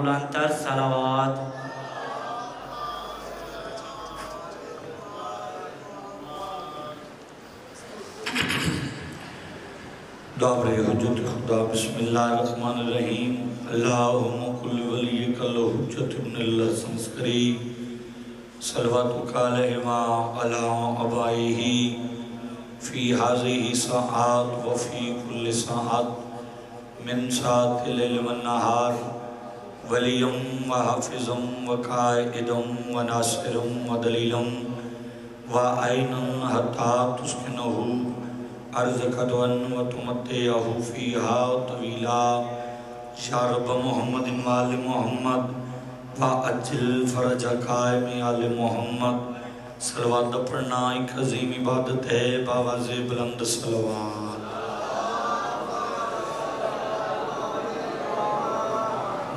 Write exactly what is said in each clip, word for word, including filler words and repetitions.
बुलंदतर सलावात। दावरे हुज्जत खुदा बिस्मिल्लाहिर्रहमानिर्रहीम अल्लाहुम्मा कुल्लि वलियकल हुज्जत इब्निल्लाह संस्करी सल्लल्लाहु अलैहि व अला अबाइही फी हाज़िही साआत व फी कुल्लि साआत मिन साआतिल लैल वन नहार वलियम व हाफिज़म व कायदम व नासिरम व दलीलम व आइनम हत्ता तुस्किनहु अर्ज़क अदवन व तुमत्तिअहु फ़ीहा तवीला या रब मुहम्मदिन व आलि मुहम्मद व अज्जिल फ़रज कायम आलि मुहम्मद। सलवात पढ़ना एक अजीम इबादत है, बावाज़े बुलंद सलवात।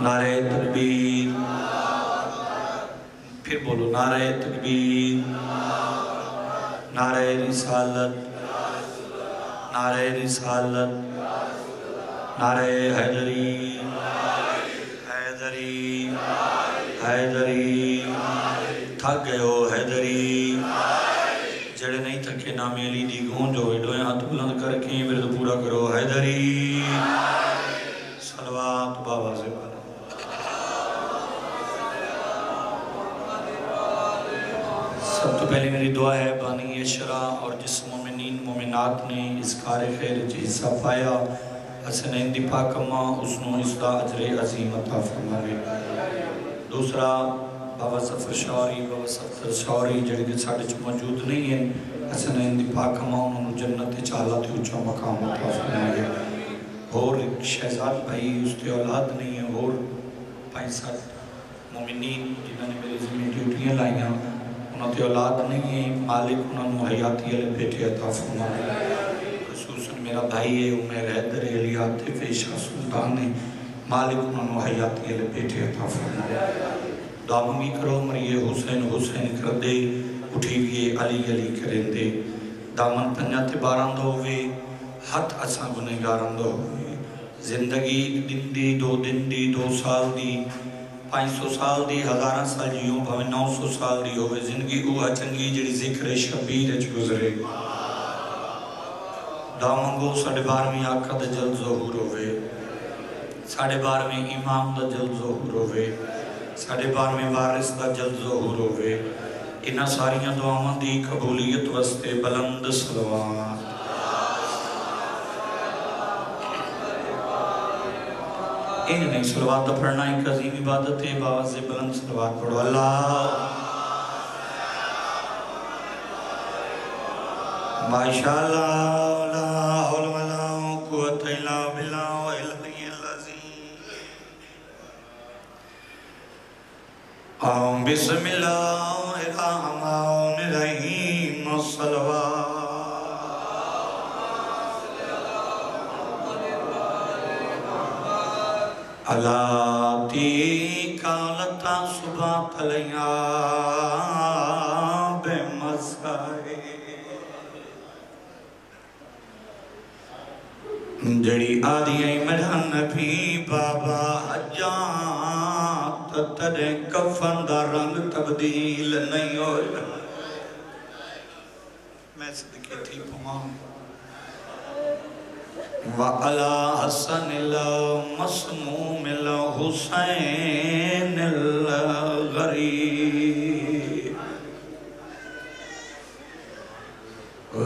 नारे तकबीर, फिर बोलो नारे तकबीर, नारे रिसालत, नारे रिसालत, नारे हैदरी हैदरी हैदरी। थक गए हो हैदरी? जड़े नहीं थके ना मेली दी गूंज हो। डोए हाथ बुलंद करके विरद पूरा करो हैदरी। सलवात बाबा से सब। तो पहले मेरी दुआ है बानी अशरा और जिस मोमिनीन मोमिनात ने इस कार खैर हिस्सा पाया हसनैन दी पाकमा उसनों इसका अजरे अजीम अता फरमावे। दूसरा बाबा सफर शौरी बाबा सफर शौरी जेडे के साढ़े च मौजूद नहीं है हसनैन दी पाकमा उन्होंने जन्नत चाला ते उच्चा मकाम अता फरमावे। और शहजाद भाई उसकी औलाद नहीं है और भाई साहब मोमिनीन जिन्होंने मेरे जिम्मे ड्यूटियाँ लाइया उन्होंने औलाद नहीं है मालिक उन्होंने हयाती वाले बेटे अता फरमाए। खसूस मेरा भाई है उमेर हैदर अली पेशा सुल्तान है मालिक उन्होंने हयाती वाले बेटे अता फरमाए। दुआ मंगी करो मरिए हुसैन हुसैन कर दे उठी हुई अली अली करें दे। दामन पंजा ते बारह दो वे हथ असा गुनहगारां दो हो। जिंदगी एक दिन दी दो दिन दी दो साल दी पाँच सौ साल दी हज़ारा साल जी हो भावें नौ सौ साल दी होवे जिंदगी वह चंगी जिहड़ी जिक्र शबीर च गुजरे। दुआ मंगो साढ़े बारहवीं आका दा जल ज़हूर होवे, साढ़े बारहवें इमाम दा जल ज़हूर होवे, साढ़े बारहवें वारिस दा जल ज़हूर होवे। इन्हां सारियां दुआवां दी कबूलियत वास्ते बुलंद सलवात। इन नहीं सलवात पढ़ना एक अजीम इबादत है, बाबा से बुलंद सलवात पढ़ो। अल्लाह माशाल्लाह ला हौल वला कुव्वत इल्ला बिल्लाह अल अलील अज़ीम। आऊं बिस्मिल्लाहिर रहमानिर रहीम सलवात। अलाती कालता सुबह तलिया बेमसाए जड़ी आदिया मरहन भी बाबा हजात तेरे कफन का रंग तब्दील नहीं हो। मैं सदके थी पवां वाला हसन मसमूम हुसैन गरीब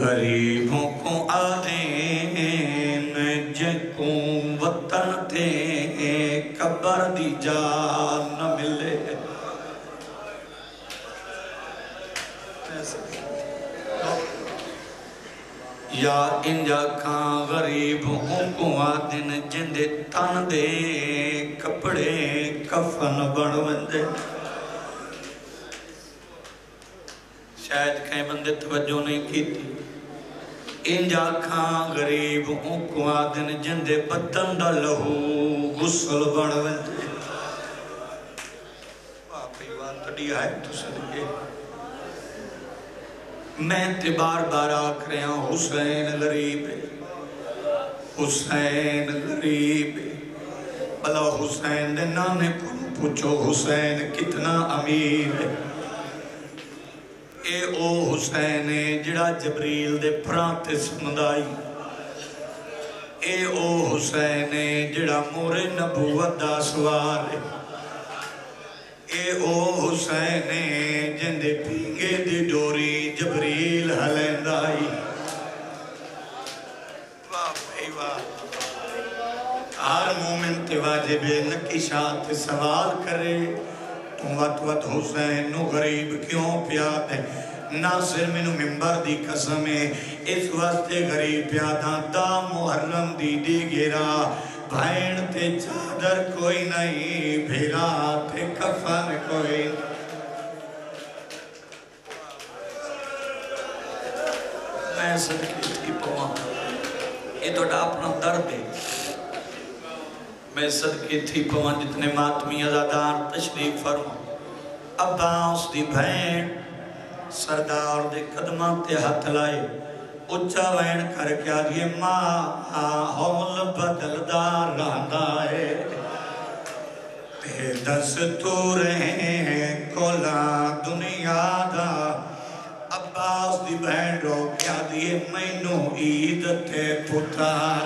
गरीबों को आदे जको वतन ते कबर दी जान न मिले। या इंजा का गरीब हुआ दिन जिंदे तन दे कपड़े कफन बनवंदे। शायद कई बंदे तवज्जो नहीं की। इंजा का गरीब हुआ दिन जिंदे बदन दा लहू गुसल बनवंदे। मैं ते बार बार आख रहा हुसैन गरीब हुसैन गरीब भला हुसैन ने नाने को पूछो हुसैन कितना अमीर है। ए ओ हुसैन है जिहड़ा जबरील दे फराते समदाई। ए ओ हुसैन है जिहड़ा मोरे नबूवत दा सवार है। ए ओ हुसैन है जिंदे पींगे दी डोरी जबरील हलैंदाई। वाह भाई वाह। हर मोमिन ते वाजिब नकीशात सवाल करे तू वत वत हुसैन नु गरीब क्यों प्याद है। नासिर मैनू मिंबर दी कसम है इस वास्ते गरीब प्यादा दा मुहर्रम दी दी गिरा। भैन ते चादर कोई नहीं भेरा ते कफन कोई। मैं सदके की पवा ये तो अपना दर्द है। मैं सदके थी पवान जितने मातमी अजादार तशरीफ फरमा। अब्बास दी भैन सरदार दे कदमां ते हथ लाए उच्चा वैन करके आ गए मां हौल बदलदा रहंदा है। ते दस्तूर है कोला दुनिया दा। अब्बास दी भैन रो के आ गए मैनू ईद ते पुतार।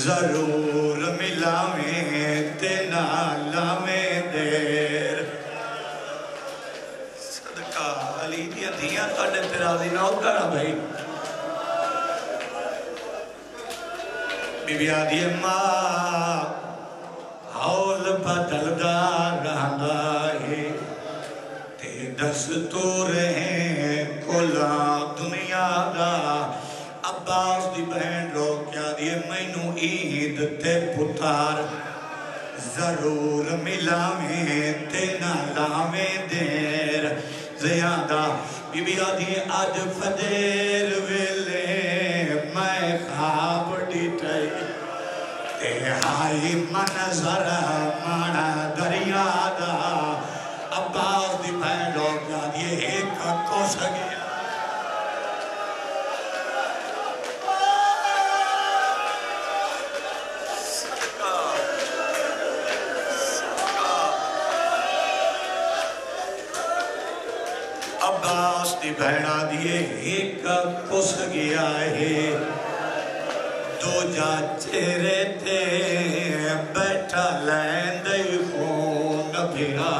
जरूर मिलावें ते ना लावें देर। सदका अली दिया दिया तुहाडे ते राज़ी ना हो गाना भाई। बीबी आदी मां हौल बदलदा रहंदा है। ते दस्तूर है कोला दुनिया दा। अब्बास दी बहन रो क्या दिए मैनू ईद ते पुतार। जरूर मिलावें ते ना लावें देर। ज्यादा बीबी आदि अज फजेर वेले मैं खाब डिठई। ते हाई मनजर माड़ा दरिया दा। अब्बास दी बहन रो क्या दिए एक को सगे। अब्बास दी भैणा दिए एक कुस गया है। दो जा चेहरे ते बैठा लैंद खून फेरा।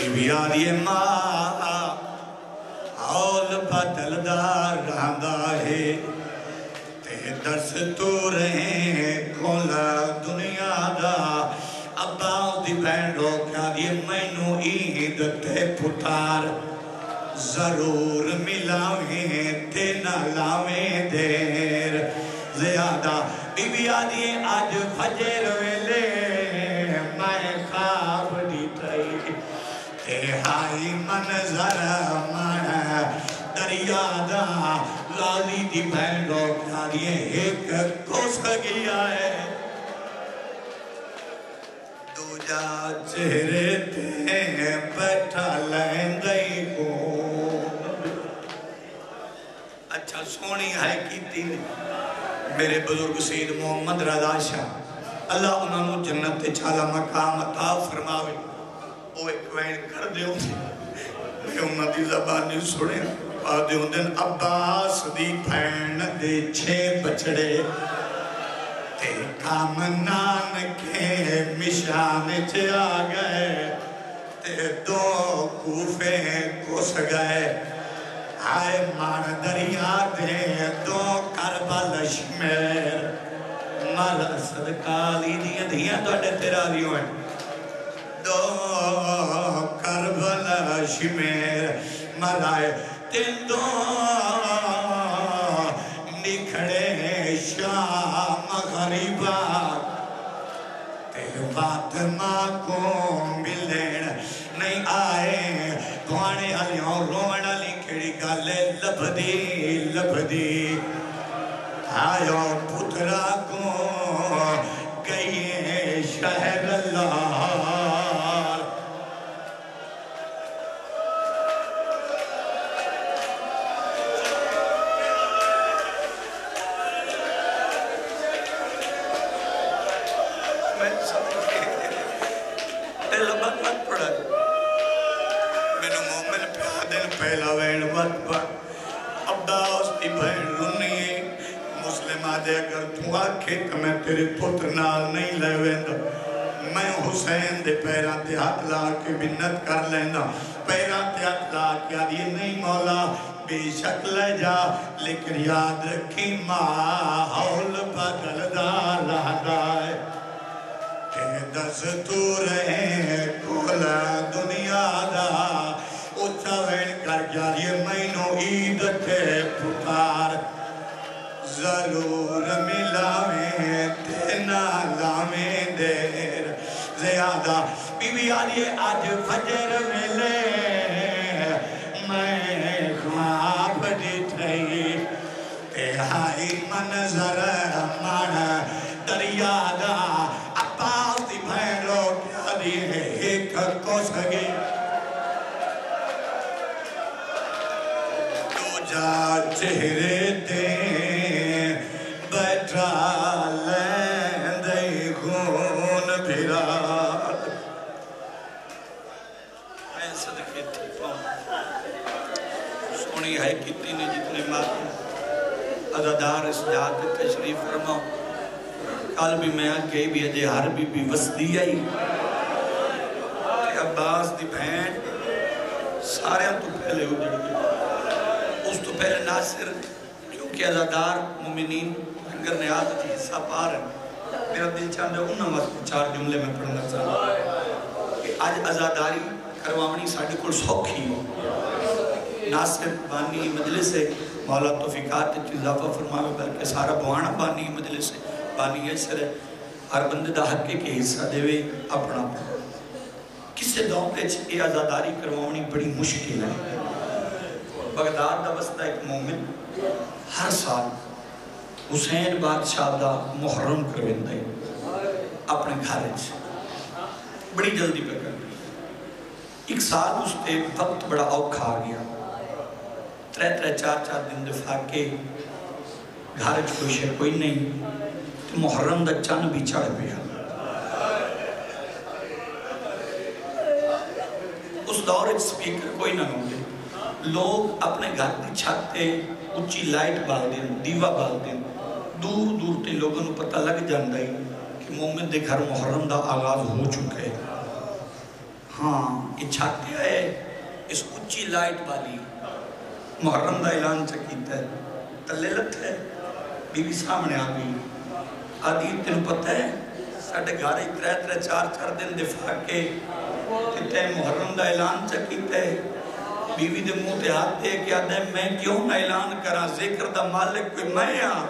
बीबी आदि मां हौल बदलदा रहंदा है। ते दस्तूर है कोला दुनिया दा। अब्बास दी भैन रो क्या दिए मैनू ईद ते पुतार। जरूर मिलावें ते ना लावें देर। ज्यादा बीबी आदि अज फजर वेले मैं खाब डिठई। ते हाई मनजर माड़ा दरिया दा। लाली दी भैन रो क्या दिए एक कुस गया है। दूजा चेहरे ते बैठा लैंदा ही खून। अच्छा सोनी है की मेरे बुजुर्ग सैयद मोहम्मद रज़ा शाह अल्लाह उन्होंने जन्नत ते छाला मकाम अता फरमावे। वो एक वैन कर दो मैं उन्होंने जबानी सुने पा दे। अब्बास दी भैन दे छे बछड़े। ते काम नानके मिशान च आ गए। ते दो कूफे घुस गए। आए मार दरिया दे दो करबल शमेर। मल सदकाली दिया दिया तुहाडे ते राज़ी होए। दो करबल शमेर मल आए। ते दो निखड़े शाम गरीबा। ते फातिमा को मिलन नहीं आए। गुआने आलियों रोवण आली केड़ी गल लभदी लभदी। आयो पुत्रा को गई शहर लाहौर। मैं दिल बन मत पड़ा मेनू मोमिन प्या दिल पहला वैन मत पड़ अब्बास की बहन रुनी मुस्लिम आदे अगर तू आखे तो मैं तेरे पुत्र नाल नहीं ले वेंदा मैं हुसैन दे पैरों ते हाथ ला के मिन्नत कर लेना पैरों ते हाथ ला के आदि नहीं मौला बेशक ले जा लेकिन याद रखी माहौल बदलदा रहदा है के दस्तूर है कोला दुनिया दा उच्चा वेण कर जाए मैनू ईद ते पुकार जरूर मिलावे ते ना लावे देर ज्यादा बीवी आलिए आज फजर मिले मैं ख्वाब दिखाई ते हाय मंजर हमारा दरिया दा अपास भैरो प्यारी है एक को सगे तो जा चेहरे ते अज़ादार इस जात तशरीफ फरमाओ कल भी मैं कही भी अजय हर बीबी वसदी आई अब्बास की भैन सारे तो पहले उजड़ गई उस तो पहले नासिर क्योंकि अज़ादार मुमिनीन लंगर नियाज़ का हिस्सा पा रहे मेरा दिल चाहता उन्होंने वास्ते चार जुमले में पढ़ना चाहता कि अज आज़ादारी करवानी साढ़े को सौखी नासिर बानी मजलिस है मौला तौफीकात इजाफा फरमावे बल्कि सारा बवाना बानी मजलिस बानी असर हर बंदे का हक के हिस्सा देवे अपना किसी दौर ये आज़ादारी करवानी बड़ी मुश्किल है बगदाद का बसदा एक मोमिन हर साल हुसैन बादशाह का मुहर्रम करवाता है अपने घर बड़ी जल्दी पकड़ एक साल उसके वक्त बड़ा औखा आ गया त्रै त्रै चार चार दिन दे फाके घर खुश है कोई नहीं तो मुहर्रम का चन्न भी चढ़ गया उस दौर स्पीकर कोई ना होंगे लोग अपने घर की छत उच्ची लाइट बाल देन दीवा बाल देन दूर दूर से लोगों को पता लग जाता है कि मोमिन के घर मुहर्रम का आगाज हो चुका है हाँ ये छत है इस उच्ची लाइट वाली मुहर्रम का ऐलान चीता है थले लत्थे बीवी सामने आ गई आदि तेन पता है साढ़े घर ही त्रै त्रै चार चार दिन दिफा के मुहर्रम का ऐलान चीता है बीवी के मुँह से हाथ दे के आद मैं क्यों ना ऐलान करा जिक्र का मालिक कोई मैं हाँ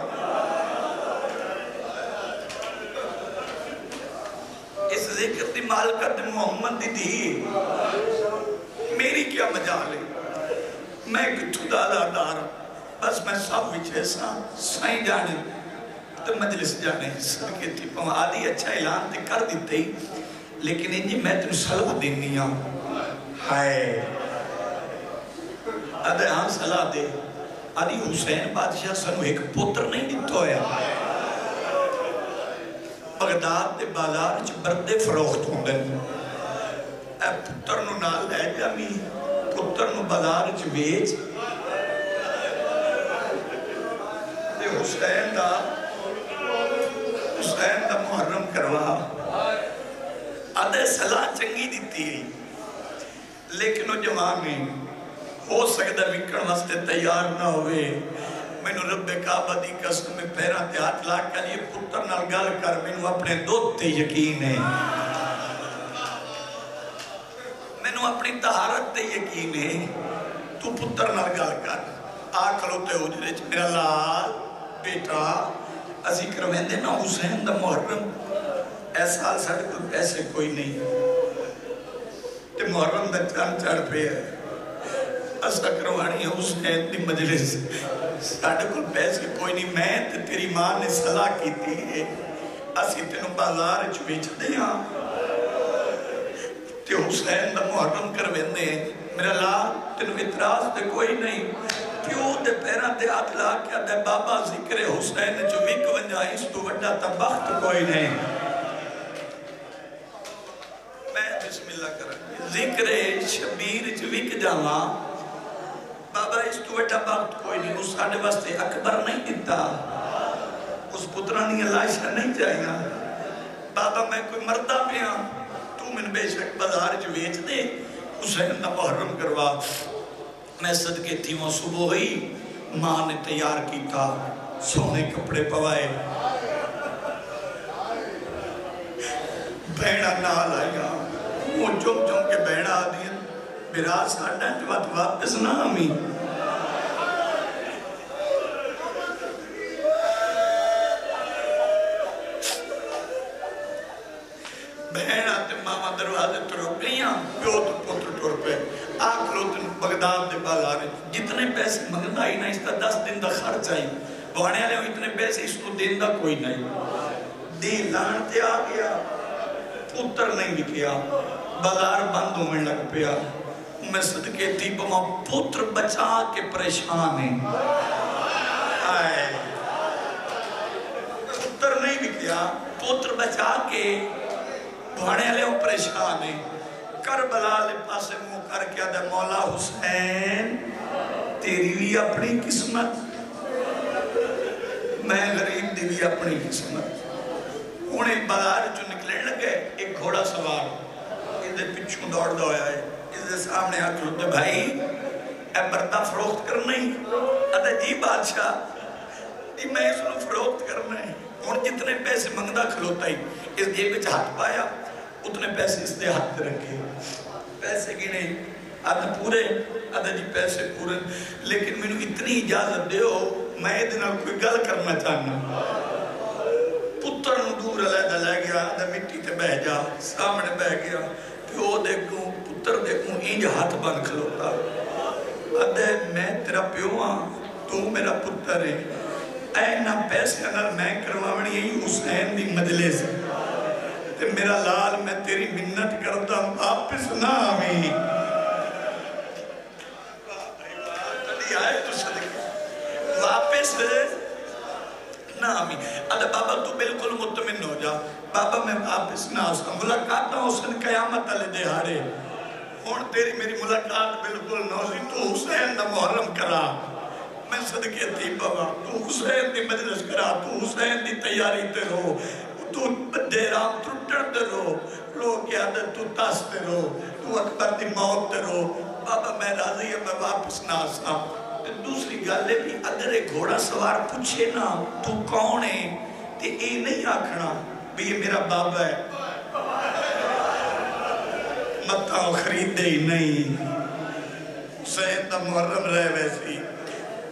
इस जिक्र की मालकत मुहम्मद की धी मेरी क्या मजाल है मैं कितों दादादार बस मैं सब विचेसा साई जाने तो मजलिस जाने सके थी आदि अच्छा ऐलान तो कर दिते ही लेकिन इंजी मैं तेन सलाह देनी हाँ हाय अद हाँ सलाह दे आदि हुसैन बादशाह सानू एक पुत्र नहीं दिता है बगदाद के बाजार च बरदे फरोख्त होंगे ए पुत्र नूं नाल लै जावी पुत्र बाजार बेच हुसैन दा हुसैन दा मुहर्रम करवा अदे सलाह चंगी दी लेकिन वह जवाब नहीं हो सकता विकण वास्ते तैयार ना हो मैनू रब्बे काबा दी कसम में पैरों ते हाथ ला के लिए पुत्र नाल गल कर मैनू अपने दुध ते यकीन है अपनी तहारत ते यकीन है तू पुत्र नाल गल कर आ खलोते उजरे च मेरा लाल बेटा असी करवांदे ना हुसैन दा मुहर्रम ऐसा साढ़े कोल पैसे कोई नहीं ते मुहर्रम दा चढ़ चढ़ पिया असा करवाणी हुसैन दी मजलिस साढ़े कोल पैसे कोई नहीं मैं ते तेरी मां ने सलाह कीती है असी तैनू बाजार च बेचदे हां हुसैन का मुहर्रम करवाते हैं मेरा ला तेन इतराज तो कोई नहीं प्यो के पैरों से हाथ ला के आते बाबा जिक्रे हुसैन चो विक वंजाइस तू वड्डा तबख्त कोई नहीं जिक्र शबीर च विक जावा बाबा, इस तू बड़ा वक्त कोई नहीं। उस साढ़े वास्ते अकबर नहीं दिता, उस पुत्रा दी लाशा नहीं चाहिए बाबा। मैं कोई मरदा पिया, तू मैन बेशक बाजार च वेच दे, हुसैन दा मुहर्रम करवा। मैं सदके थी वो सुबह हुई, मां ने तैयार किया, सोने कपड़े पवाए, भैणा नाल आईया, वो चुम चुम के भैणा आदि मेरा साढ़ा वत वापस ना आवी। जितने पैसे मंगता ही ना, इसका दस दिन का खर्च आई बुआने वाले, इतने पैसे इसको देने का कोई नहीं। दिन लाने आ गया, पुत्र नहीं दिखा, बाजार बंद होने लग पिया। मैं सदके थी पवां, पुत्र बचा के परेशान है। पुत्र नहीं दिखा, पुत्र बचा के बुआने वाले परेशान है। करबला ले पासे मुंह करके आदा, मौला हुसैन तेरी भी अपनी किस्मत, मैं गरीब दी भी अपनी किस्मत। हुणे बाजार चो निकलण लगे, एक घोड़ा सवार इसदे पिछों दौड़दा होया है, इसदे सामने आ खड़ोते, भाई ए बरदा फरोख्त करना ही? अदा जी बादशाह जी, मैं इसनूं फरोख्त करना है। हुण जितने पैसे मंगदा खलोता ही, इस जेब विच हथ पाया, उतने पैसे इसने हाथ में रखे, पैसे गिने, अद पूरे अद जी पैसे पूरे। लेकिन मैनू इतनी इजाजत दो, मैं कोई गल करना चाहना। पुत्र दूर अलग लै गया, अद मिट्टी ते बह जा, सामने बह गया। प्यो देखू पुत्र देखू इंज हाथ बन खलोता, अद मैं तेरा प्यो हाँ, तू मेरा पुत्र है, इन्होंने पैसों नाल मैं करवानी है हुसैन दी मजलिस, ते मेरा लाल मैं तेरी मिन्नत करता हूं, वापस ना आवी। वापस ना आवी। अरे बाबा तू बिल्कुल मुतमिन हो जा, बाबा मैं वापस ना आ सका, मुलाकात हुसैन कयामत वाले दिहाड़े। हुण तेरी मेरी मुलाकात बिल्कुल ना होई, तू हुसैन दा मुहर्रम करा। मैं सदके थी बाबा, तू हुसैन दी मजलिस करा, तू हुसैन दी तैयारी ते रहो, तू बदे राम त्रुटन ते रहो, लोग की आदत तू दस ते रहो, तू अकबर दी मौत ते रहो। बाबा मैं राजी है, मैं वापस ना आसा। दूसरी गल भी, अगर घोड़ा सवार पूछे ना तू कौन है, ते ये नहीं आखना भी ये मेरा बाबा है, मता खरीदे ही नहीं। हुसैन दा मुहर्रम रहे वैसी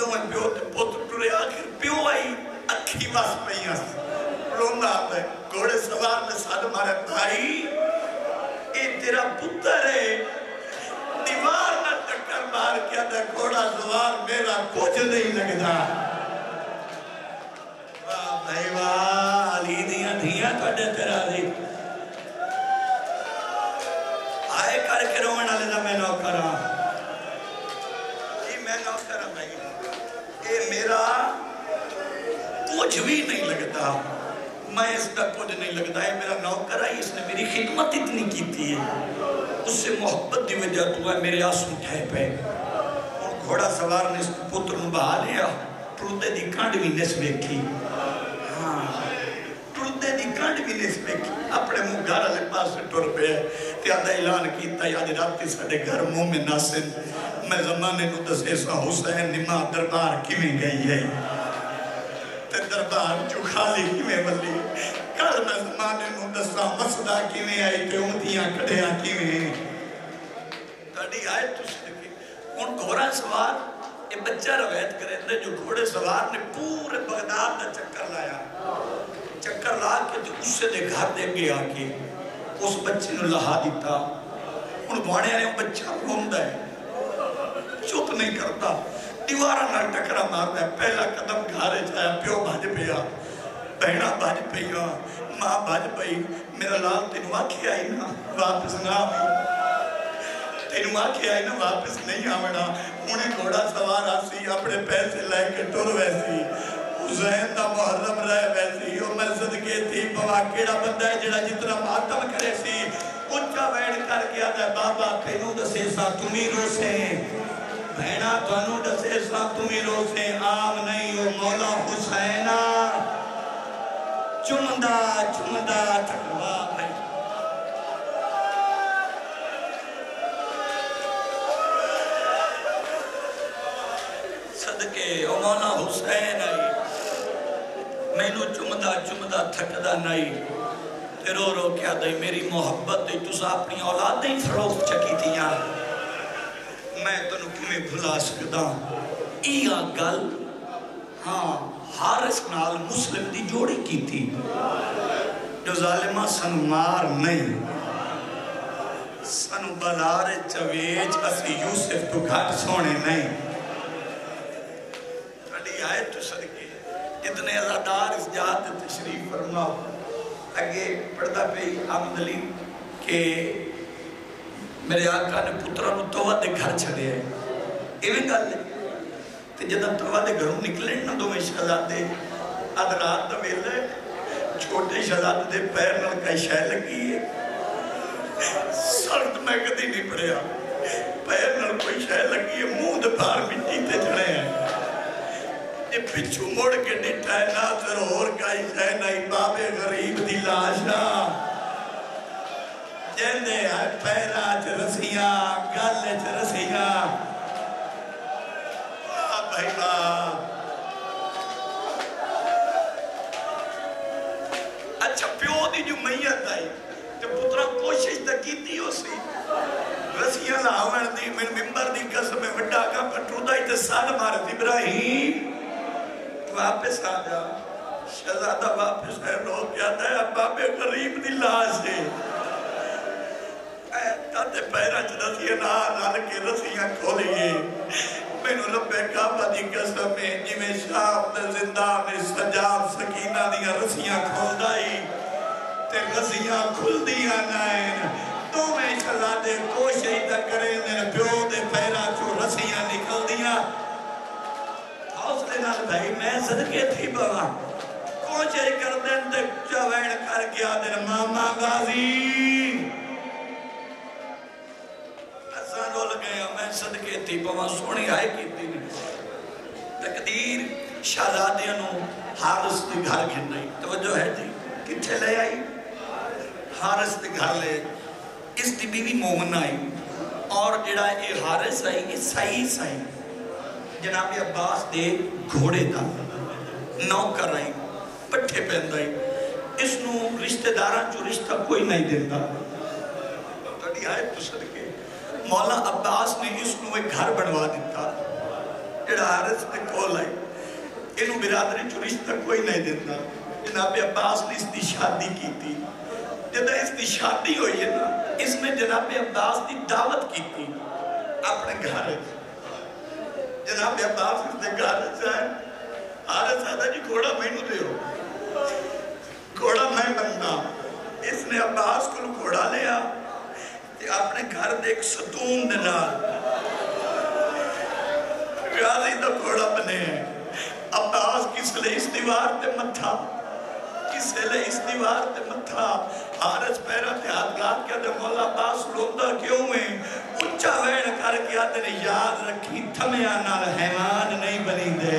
दोवें प्यो ते पुत्र टुरे। आखिर प्यो आई अखी वस पईयां, रोंदा है घोड़े सवार ने साथ मारे, भाई ये तेरा पुत्र है। दीवार ना टक्कर मार के आदा, घोड़ा सवार मेरा कुछ नहीं लगता। वाह भाई वाह, अली दियां धियां तुहाडे ते राज़ी। आए करके रोण वाले दा मैं नौकर हां जी, मैं नौकर हां भाई, ये मेरा कुछ भी नहीं लगता, मैं इसका कुछ नहीं लगता है, मेरा नौकर है, इसने मेरी खिदमत इतनी की थी है, उससे मोहब्बत की वजह हुआ मेरे आंसू ठह पे। और घोड़ा सवार ने पुत्र को बहा लिया, टुरदे की कंड भी निस वेखी, हाँ टुरदे की कंड भी निस वेखी, अपने मुँह घर वाले पास टुर पे ते आदा ऐलान किया, अज राती साढ़े घर मोमिन नासिन, मैं जमाने को दसे सा हुसैन दी मां दरबार किवें गई है, दरबार चो खाली किवें वल्ली, कल मैं जमाने नूं दस्सां मसदा किवें आई ते उंदियां कढियां किवें। तुहाडी आयत तुसीं कि हुण घोड़ा सवार ए बच्चा रवायत करेंदे, जो घोड़े सवार ने पूरे बगदाद दा चक्कर लाया, चक्कर ला के ते उसे दे घर दे अगे आके उस बच्चे नूं लहा दिता। हुण बाणे वाले बच्चा रोंदा है, चुप नहीं करता, दीवार नाल टकरा मारता है। पहला कदम घारे जाया, प्यो भज पिया, भैणा भज पिया, मां भज पई। मेरा लाल तेन आखिया ही ना वापस ना आवी, तेन आखिया ही ना वापस नहीं आवना। हुणे घोड़ा सवार आसी, अपने पैसे लैके टुर वैसी, हुसैन दा मुहर्रम रह वैसी। मैं सदके थी पवा, केड़ा बंदा है जिहड़ा जितना मातम करे सी उच्चा बैठ कर गया था बाबा तेनू दसे सा तुमी रोसे भैना थानू दसे सा तुमी रोसे आम नहीं हो मौला हुसैना चुमदा चुमदा थकवा सदके ओ मौला हुसैन आई मैनू चुमदा चुमदा थकदा नहीं रो रो क्या दई मेरी मोहब्बत तुसा अपनी औलाद ही फरोख्त चकी थी यार मैं तेन किवें भुला सकदा इह गल हाँ हारिस नाल मुस्लिम दी जोड़ी की थी जो जालिमा सानू मार नहीं सानू बलार चवेच असी यूसुफ तो घट सोने नहीं तुहाडी आयत सदके जितने अज़ादार इस जात तशरीफ फरमाओ अगे पढ़ता पे आमदली के मेरे आका ने पुत्रा तौबा के घर छड़े इवें गल तो जब तौबा के घरों निकले ना दोवें शहजादे अद रात का वेला छोटे शहजादे के पैर नाल कई शह लगी है सर्द मैं कभी नहीं पढ़िया पैर नाल कोई शह लगी है मूँह के बाहर मिट्टी से चढ़े है जे पिछू मुड़ के डिठा है ना फिर होर कई शह नहीं बाबे गरीब की लाशा जेंदे है पैरा च रसिया गल च रसिया वाह भाई वाह अच्छा प्यो की जो मैयत आई तो पुत्रा कोशिश तो की उसी रसिया लावन की मैं मिम्बर की कसम वड्डा का पटरूदा ही तो सन मार इब्राहिम वापस आ जा शहजादा वापस है रो क्या था बाबे गरीब की लाश है पैर च रस्सियां ना रल के रस्सियां खोलिए मैनू रब्बे काबा दी कसम है जिवें शाम दे जिंदा में सजाब सकीना दी रस्सियां खोलदा ही ते रस्सियां खुलदियां नहीं दोवें शहजादे कोशिश तां करे मेरे प्यो दे पैरां चों रस्सियां निकलदियां भाई मैं सदके थी बाबा कोशिश कर देन ते चवैण कर गया दे मामा गाजी असा रोल गया मैं सदके थी बाबा सोनी आए कीती तकदीर शहजादियां नू हारिस दे घर खिन्नी तवज्जो है जी किथे ले आई हारिस दे घर ले इस दी बीवी मोमन आई और जेड़ा ये हारिस आई ये सही सही जनाब अब्बास दे घोड़े का नौकर आई पट्ठे पहनता है इसनू रिश्तेदारां चो रिश्ता कोई नहीं देता मौला अब्बास ने इसनू एक घर बनवा दिता जिहड़ा हारिस दे कोल आई इनू बिरादरी चो रिश्ता कोई नहीं देता जनाब अब्बास ने इसकी शादी की जब इसकी शादी हुई है ना इसने जनाब अब्बास की दावत की अपने घर जनाब अब्बास दे घर हारिस आदा जी घोड़ा मैनू दिओ घोड़ा मैं बनना इसने अब्बास को घोड़ा लिया अपने घर के एक सतून दे नाल गाजी दा घोड़ा बने अब्बास किसले इस दीवार ते मत्था किसले इस दीवार ते मत्था हारिस पैरा ते हाथ ला के ते मौला अब्बास रोंदा क्यों है उच्चा वैन कर गया तेरे याद रखी थमिया नाल हैवान नहीं बनी दे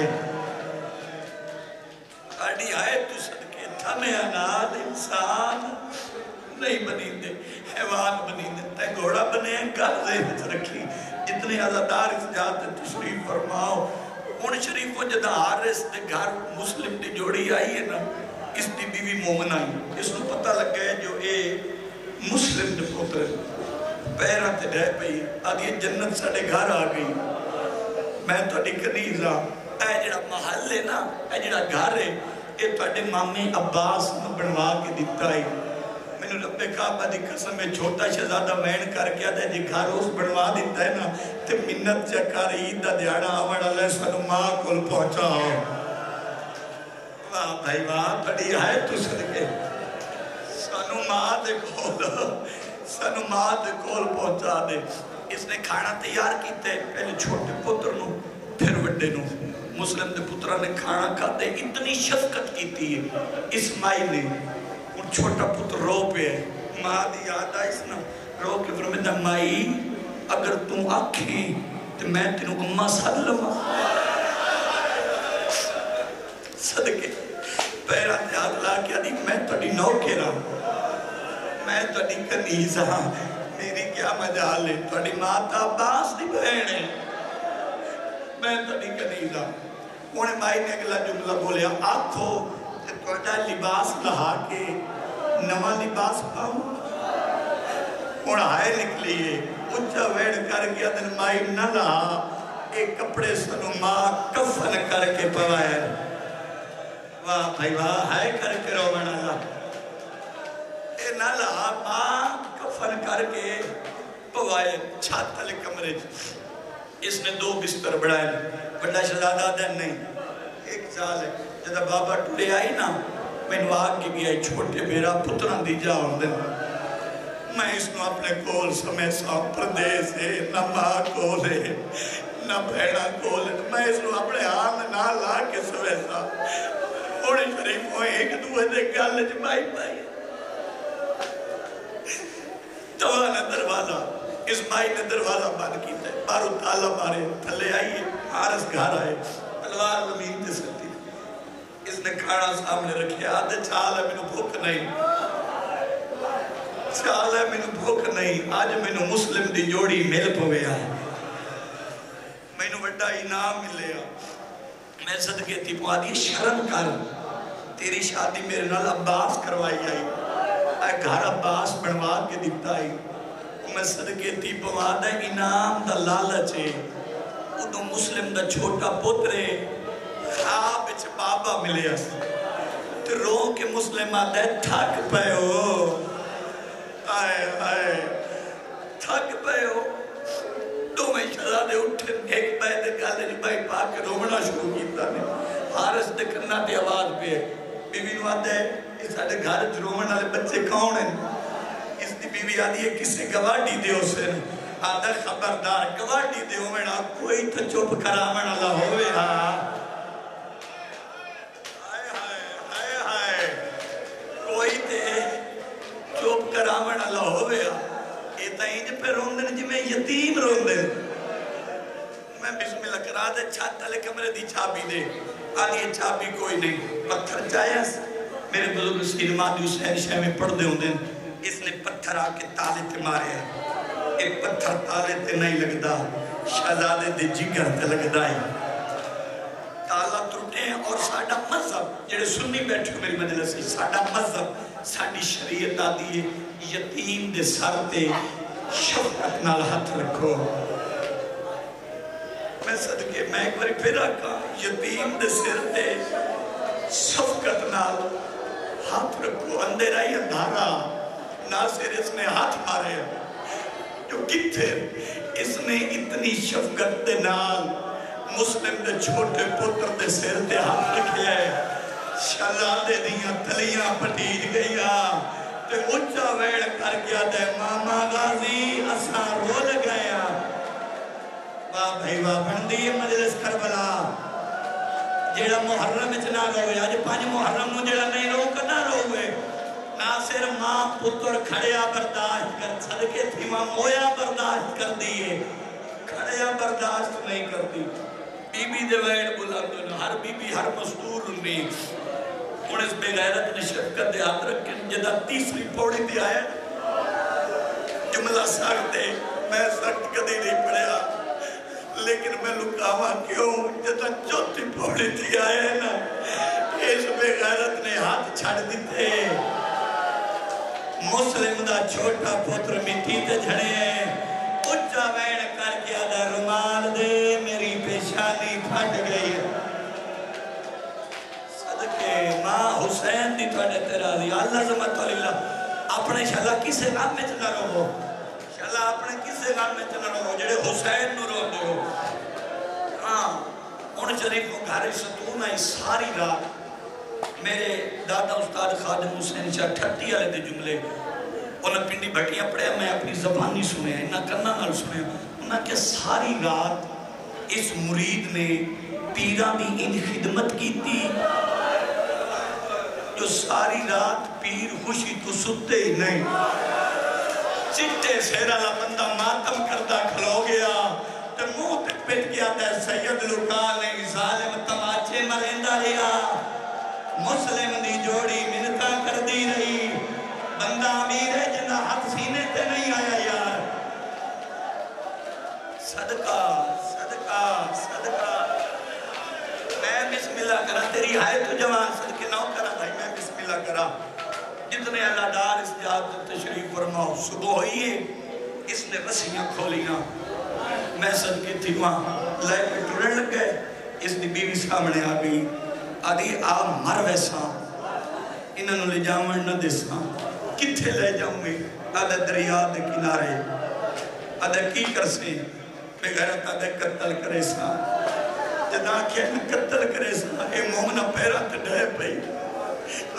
आड़ी आए तू सदके थमिया नाल इंसान नहीं बनी दे हैवान बनी दे ते घोड़ा बने गल जेहत रखी जितने आज़ादार इस जात तशरीफ फरमाओ उन शरीफों जदा हारिस दे घर मुस्लिम दी जोड़ी आई है ना इसकी बीवी मोमन आई इसनू पता लगे जो ये मुस्लिम दे पुत्र पैर ते डह पई आदि जन्नत साढ़े घर आ गई मैं थोड़ी कनीज हाँ ऐ जिहड़ा महल है ना ऐ जिहड़ा घर है ये तुहाडे मामे अब्बास नूं बनवा के दिता है मैनू रब्बे काबा दी कसम है छोटा शहजादा मैन करके ते जे घर उस बनवा दिता है ना तो मिन्नत च कर ईद दा दिहाड़ा आवण वाला सानू मां कोल पहुंचाओ वाह भाई वाह बड़ी है तू सदके सानू मां दे कोल सानू मां दे कोल पहुंचा दे इसने खाना तैयार किया पहले छोटे पुत्र नूं फिर वड्डे नूं मुस्लिम दे पुत्रा ने खाना खाते इतनी शफकत की इस्माइल ने छोटा पुत्र रो पे मादी याद आई सुन रो के फिर मैं दमाई अगर तू आखे तो मैं तेनू अम्मा सद लवा सदके पैर हाथ ला के आदि मैं थोड़ी नौकेरा मैं थोड़ी कनीज हाँ मेरी क्या मजाल है थोड़ी माता बास दी बहन है मैं थोड़ी कनीज हाँ उन्हें माई ने अगला जुमला बोलिया आखो थोड़ा लिबास लहा के नवा लिबास पाओ हूँ हाय निकलीए उच्चा वेड़ कर गया दिन माई न लहा एक कपड़े सनू मां कफन करके पवाया वाह भाई वाह हाय करके रोवण आला नल आपा कफन करके पवाए छात वाले कमरे इसने दो बिस्तर बढ़ाए बड़ा शहजादा दन नहीं एक साल जब बाबा टुरे आई ना मैं आग की भी आई छोटे मेरा पुत्र दी जाओ दिन मैं इसको अपने कोल समय सा परदेस है ना माँ कोल है ना भैणा कोल है मैं इसको अपने हाथ ना ला के समय सा थोड़ी शरीफ हो एक दूसरे गल जमाई पाई ने दरवाजा इस माई ने दरवाजा बंद किया बारू ताला मारे थले आई हारस घर आए तलवार जमीन पे सटी इसने खाना सामने रखा आते चाल है मेनू भूख नहीं चाल है मेनू भूख नहीं अज मेनू मुस्लिम दी जोड़ी मिल पवे मेनू वड्डा इनाम मिले मैं सदके ती पवा दी शर्म कर तेरी शादी मेरे नाल अब्बास करवाई आई घर अब्बास बनवा के दिता है मैं सदके ती पवा दा इनाम दा लालच है उदो मुस्लिम दा छोटा पुत्र है ख्वाब विच बाबा मिले ते रो के मुस्लिम आदा थक पयो आए आए थक पयो दोवें शहजादे उठे एक पैर ते गल च भाई पा के रोवना शुरू कीता ने हारिस दे कन्ना ते आवाज पे बीवी नूं आदा इस साडे घर च रोवण वाले बच्चे कौन हैं इसकी बीवी आती है किसी गवाही दो सिर आधा खबरदार गवाही दो कोई तो चुप करावन वाला होवे कोई तो चुप करावन वाला होवे ये तो इंज पे रोंदे जिवें यतीम रोंदे मैं बिस्मिल्लाह करा दे छत वाले कमरे की चाबी दे आधी चाबी कोई नहीं पत्थर चाया मेरे बुजुर्ग सिनेमा हुसैन शाह में पढ़ते होंगे इसने पत्थर आके ताले ते मारे एक पत्थर ताले ते नहीं लगता शहजादे दे जिगर ते लगता है ताला टूटे और साडा मजहब जेडे सुन्नी बैठे मेरी मजलिस साडा मजहब साडी शरीयत आदी है यतीम दे सर ते शफकत नाल हाथ रखो मैं सदके मैं एक बार फिर आखा यतीम दे सिर ते शफकत नाल हाथ रखो अंधेरा ही अंधारा ना सिर इसने हाथ मारे जो किथे इसने इतनी शफकत दे नाल मुस्लिम दे छोटे पुत्र दे सिर ते हाथ रखे शहजादे दियां तलियां पटीज गई ते उच्चा वेड़ कर गया ते मामा गाजी असा रोल गया वाह भाई वाह बनदी है मजलिस करबला जेड़ा मुहर्रम च ना रोवे अज पांच मुहर्रम नूं जेड़ा नहीं रो कदा रोवे ना सिर मां पुत्र खड़िया बर्दाश्त कर सदके थी मां मोया बर्दाश्त कर दिए खड़िया बर्दाश्त नहीं करती बीबी दे वैण बुलंद हर बीबी हर मस्तूर हुंदी हुण इस बेगैरत ने शफकत दे हाथ रख के जदा तीसरी पौड़ी ते आया जुमला सख्त मैं सख्त कदी नहीं पढ़िया लेकिन मैं लुकावा क्यों जब चौथी पौड़ी थी आए ना इस बेगैरत ने हाथ छड़ दिते मुस्लिम दा छोटा पुत्र मिट्टी ते झड़े उच्चा वैण कर गया दा रुमाल दे मेरी पेशानी फट गई सदके मां हुसैन दी तुहाडे ते राज़ी अल्लाह जमत वाला अपने शाला किसे नाम में ना रहो शाला अपने किसे नाम में ना रहो जेडे हुसैन नूं रोंदे हो उन शरीफ घर सतून आई सारी रात मेरे दादा उस्ताद खादिम हुसैन शाह ठट्टी वाले के जुमले उन्हें पिंडी भटिया पढ़िया मैं अपनी जबानी सुने इन्हें कन्ना नाल सुने उन्हें क्या सारी रात इस मुरीद ने पीरां दी इन खिदमत की जो सारी रात पीर खुशी तो सुते ही नहीं, चिट्टे शेर वाला बंदा मातम करता खलो गया तो मुंह तक पिट गया था। सैयद लुकाल ने जालिम तमाचे मरेंदा रहा, मुस्लिम दी जोड़ी मिन्नतां करदी रही। बंदा अमीर है जिंदा हाथ सीने ते नहीं आया यार। सदका सदका सदका मैं बिस्मिल्लाह करा, तेरी हाय तो जवान सदके नौ करा भाई, मैं बिस्मिल्लाह करा। जितने अल्लाहदार इस जात तशरीफ फरमाओ, सुबह हुई है इसने रस्सियां खोलियां, मैं सदके थी वहाँ लाए पे टुरन लग गए। इसकी बीवी सामने आ गई, आदि आ मर वैसा इन्होंने ले जावन न देसा, किथे ले जाऊंगी आदा दरिया के किनारे, आदा की करसे बेगैरत आदा कत्ल करे सा, जदा के कत्ल करे सा। ए मोमना पैरा ते डे पई,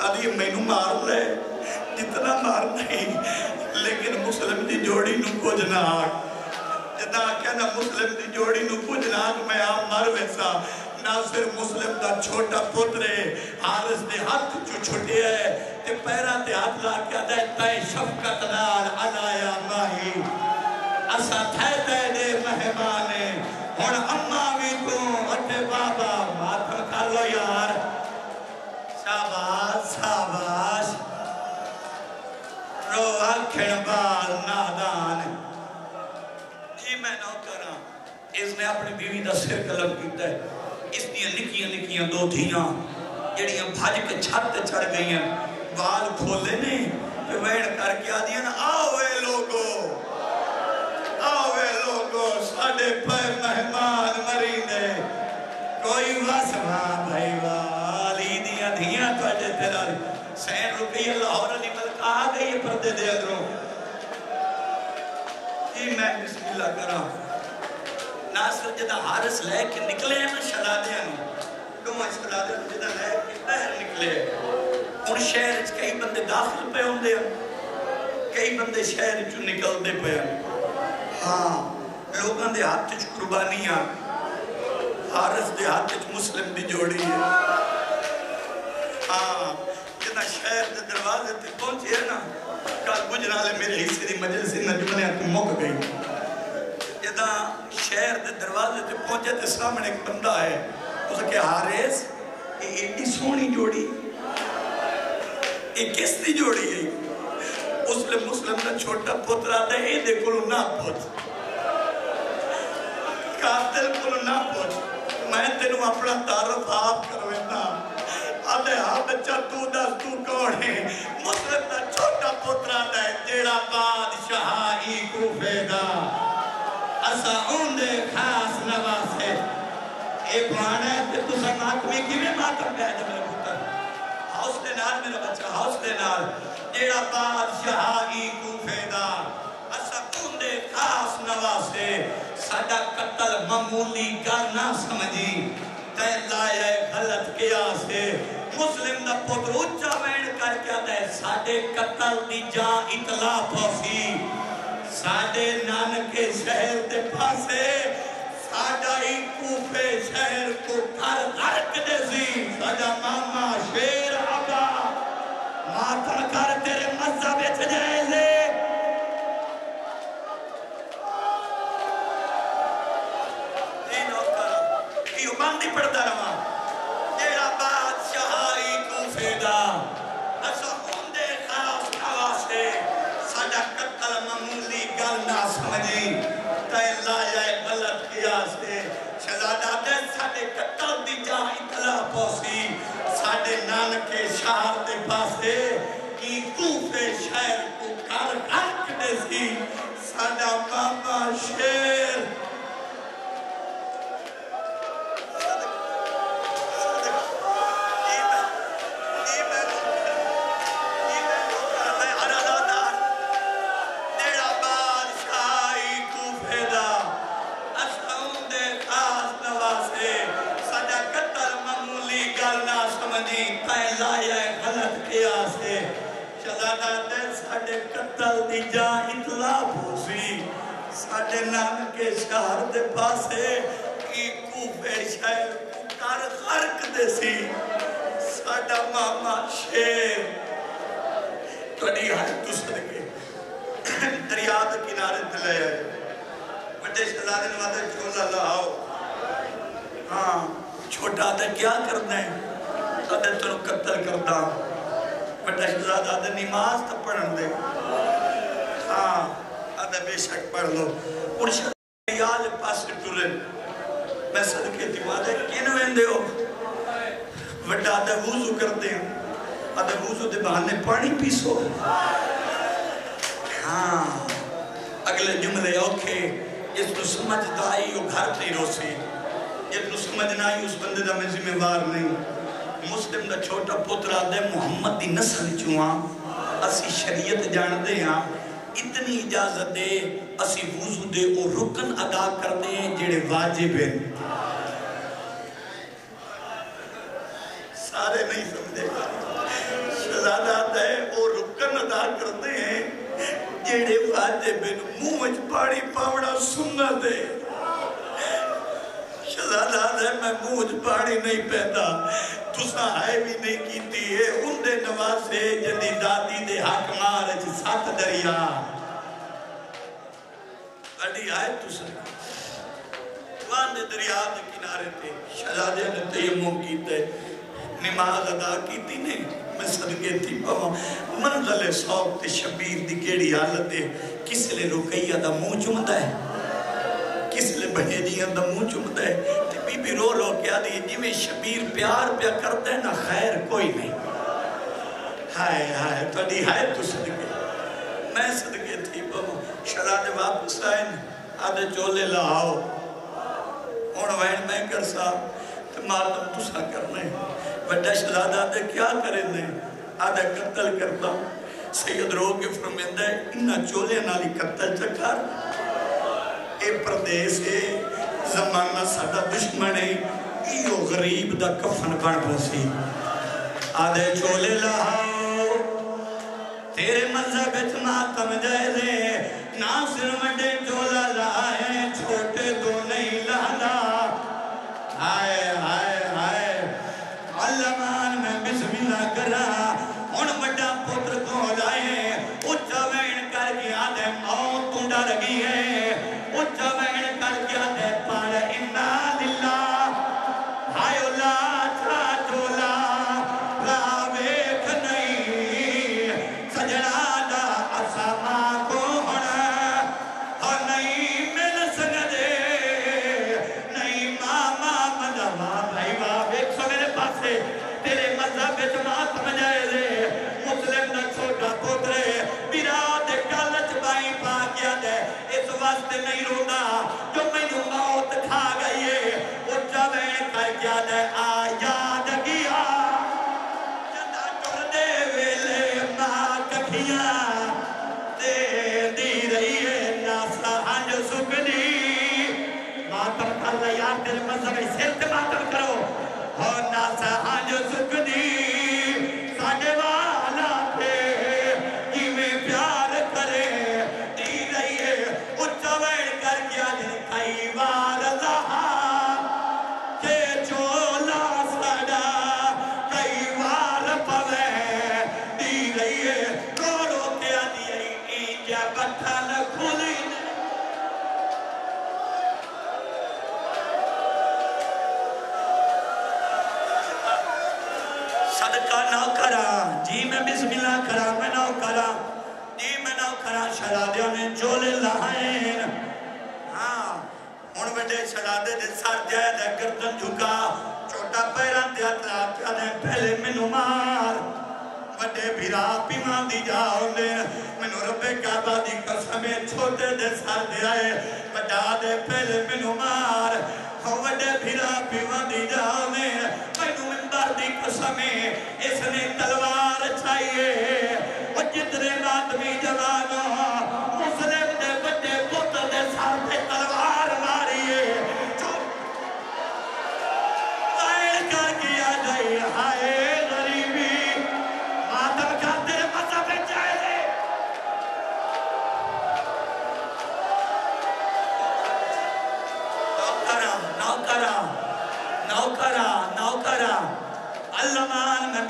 आदि मैनू मार ले जितना मार नहीं, लेकिन मुस्लिम दी जोड़ी नु कुछ ना आ ना कहना मुस्लिम दी जोड़ी नु कुछ ना, मैं आप मर वैसा। ना सिर्फ मुस्लिम दा छोटा पुत्र हारिस दे हाथ चो छुटे है ते पैरा ते हाथ ला के आदा तय शफकत नाल अलाया माही असा थे ते दे मेहमान है। हुन अम्मा भी तू अटे बाबा माथ कर लो यार, शाबाश शाबाश रो आखण बाल नादान। मैं नौकरा इसने अपनी बीवी का सिर कलम किया, इसकी निक्कियां निक्कियां दो धीयां जड़ियां भज के छत चढ़ गई, बाल खोले ने वैन करके आदियां ना, आओ वे लोगो आओ वे लोगो साडे पर मेहमान मरींदे, कोई वसवा भाई वाली दियां धीयां तुहाडे ते लाल सैन रुपये लाहौर दी मलका आ गई पर्दे दे अंदरों। मैं बिस्मिल्लाह करा ना सिर्फ जदा हारिस लेके निकले ना शरादे दो शरादे जदा लेके बाहर निकले। और शहर च कई बंदे दाखिल पे होंदे, कई बंदे शहर चों निकलदे पे। हाँ लोगों के हाथ च कुर्बानियां, हारिस के हाथ च मुस्लिम की जोड़ी है। हाँ जदा शहर के दरवाजे ते पहुंचे ना, कल गुजराले मेरे हिस्से की मजलिस नजमने तू मुक गई। जदा शहर के दरवाजे ते पहुंचे तो सामने एक बंदा है, उसके हारिस ये एडी सोहनी जोड़ी, ये किस दी जोड़ी है? उसले मुस्लिम का छोटा पुत्र आता है, ये कोलो ना पहुंच कातिल कोलो ना पहुंच, मैं तेनू अपना तारुफ आप करवेना। अरे हाँ बच्चा तू दस तू कौन है? मुस्लिम का छोटा पुत्र है जेड़ा बादशाह ई कूफेदा असा उन्दे खास नवासे। ए बाणा ते तुसा नाक में किवें मातम पै जा मेरे पुत्र, हाउस दे नाल मेरा बच्चा, हाउस दे नाल जेड़ा बादशाह ई कूफेदा असा उन्दे खास नवासे। साडा कत्ल मामूली का ना समझी तै लाया गलत किया से। मुस्लिम दा पुत्र उच्चा वैन करके आता है, साडे कत्ल दी जा इतला पहुंची, साडे नानके शहर दे पासे साडा ही कूफे शहर को कर हरक दे सी। साडा मामा शेर अब्बा माथा कर तेरे मज़ा बेच जाए ले। ये नौकर ये बंदी पड़ता रहा साडा मामा शेर थोड़ी हट सदके दरिया के किनारे ते ले आए बड़े शहजादे ने वादा चोला लाओ। हाँ छोटा तो क्या करना है सदा तेन कत्ल करदा बड़ा शहजादा ते नमाज तो पढ़न दे। हाँ अदा बेशक पढ़ लो मुर्शद याल पास टुरे मैं सदके दिवादे किन वेंदे हो वड्डा ते वुजू करदे हो अदा वुजू दे बहाने पानी पीसो। हाँ अगले जुमले औखे जिसनू समझदा आई वो घर नहीं रोसी जिसनू समझना आई उस बंदे दा मैं जिम्मेवार नहीं। मुस्लिम दा छोटा पुत्र आदे मुहम्मद दी नस्ल चूं असी शरीयत जानदे हां इतनी इजाजत दे असी वुजू दे और रुकन अदा करते हैं जेड़े वाजिब हैं। सारे नहीं समझे शहजादा दे और रुकन अदा करते हैं जेड़े वाजिब हैं मुंह में पानी पावड़ा सुन्नत है। शहजादा दे मैं मुंह में पानी नहीं पैदा तुसा है भी नहीं कीती है उनके नवासे जदी दादी दे हक मार च सत दरिया अड़ी आए तुसा वांदे दरिया के किनारे ते शहजादे ने तयम्मुम कीते नमाज अदा कीती ने मैं सदके थी पावां मंज़ले शौक ते शबीर दी केड़ी हालत है किसले रुकैया दा मुंह चुमदा है किसले बहेजियां दा मुंह चुमदा है। बीबी रो रो के आदि जिमें शबीर प्यार प्या करता है ना खैर कोई नहीं। हाय हाय थोड़ी हाय तू सदके मैं सदके थी बाबू शरादे वापस आए आधे चोले लाओ हूँ वैन मैं कर सा तो मातम तुसा करना बड़ा शरादा आदे क्या करेंगे आधा कत्ल करता सैयद रो के फरमेंदा इन्ना चोलिया नाल ही कत्ल चकर ये प्रदेश है जमाना सादा दुश्मन है इहो गरीब दा कफन बन बसी आदे चोले लाओ तेरे मजहब विच मातम जायज़े ना सिर वड्डे चोला लाए छोटे तो नहीं लाला। हाय हाय हाय अल्लामान में बिस्मिल्लाह करा हुण वड्डा पुत्र को लाए उच्चा वेण करके आदे मौत तू डर गई है उच्चा वेण करके आदे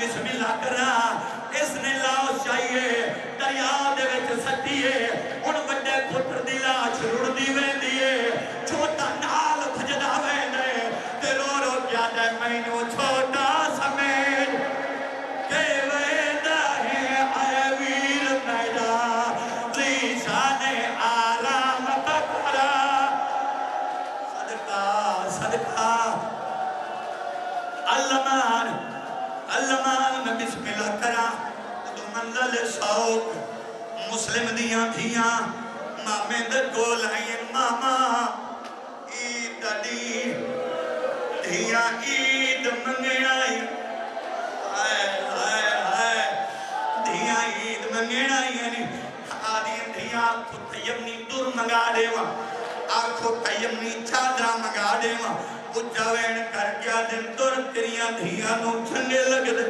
बिस्मिल्लाह करा, इसने लाश चाहिए दरिया दे विच सट्टिए, उन वड्डे पुत्र दी लाश रुड़दी वेंदी है, छोटा नाल भजदा वेंदा है ते रो रो के आंदा मैनू छोटा समेत के वेंदा है। आए वीर मेरा लीशाने आलम तकरा, सदका सदका अल्लाह अल्लाह में बिस्मिल्लाह करा। तो मंदल शौक मुस्लिम दियां थियां मामे दे कोल आई, मामा ईद दी थियां ईद मंगण आई, हाय हाय हाय थियां ईद मंगण आई नी आदी थियां को तयमनी दूर मंगा देवा, आखो तयमनी चादरा मंगा देवा, उजावेन कर गया दिन तुर तेरिया धिया नू चंगे लगदे,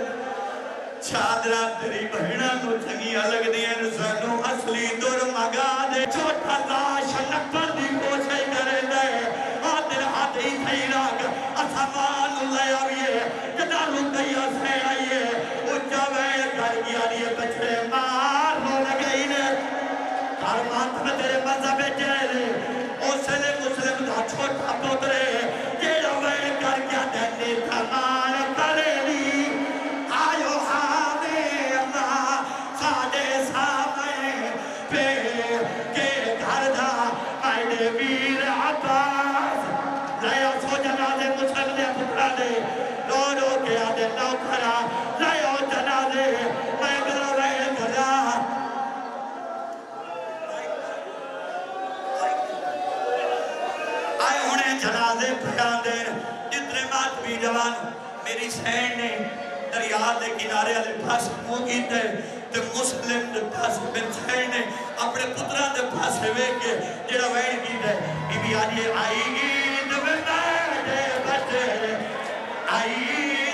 चादरा तेरी बहना नू चंगिया लगदियां, सानू असली तुर मगा दे। छोटा लाश नकल दी कोशिश करदा है, आदर हाथ ही सही राग असा मान ले आविए, जदा रुकैया से आइए, उजावेन कर गया रे बछड़े मार हो गई ने, हर माथ में तेरे मजा बेचे रे ओसले मुस्लिम दा छोटा पोतरे मेरी सैन ने दरिया के किनारे वाले पासे मुंह कीते ते मुस्लिम दे पासे मेरी सैन ने अपने पुत्रा दे पासे वेख के जेड़ा वैन कीता बीबी आजी आई गई दे बच्चे आई।